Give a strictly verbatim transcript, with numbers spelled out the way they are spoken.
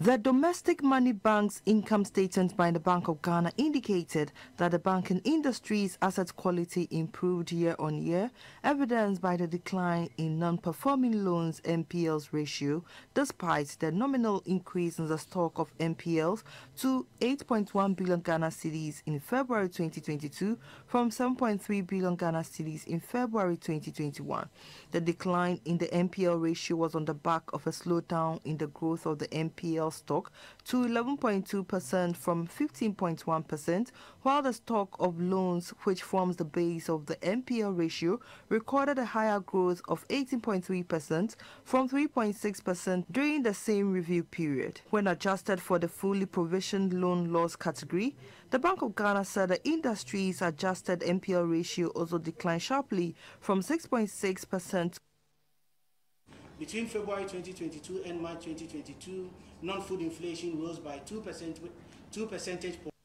The domestic money bank's income statement by the Bank of Ghana indicated that the banking industry's asset quality improved year on year, evidenced by the decline in non-performing loans N P Ls ratio, despite the nominal increase in the stock of N P Ls to eight point one billion Ghana cedis in February twenty twenty-two from seven point three billion Ghana cedis in February twenty twenty-one. The decline in the N P L ratio was on the back of a slowdown in the growth of the N P L stock to eleven point two percent from fifteen point one percent, while the stock of loans, which forms the base of the N P L ratio, recorded a higher growth of eighteen point three percent from three point six percent during the same review period. When adjusted for the fully provisioned loan loss category, the Bank of Ghana said the industry's adjusted N P L ratio also declined sharply from six point six percent. Between February twenty twenty-two and March twenty twenty-two, non-food inflation rose by two percent, two percentage points.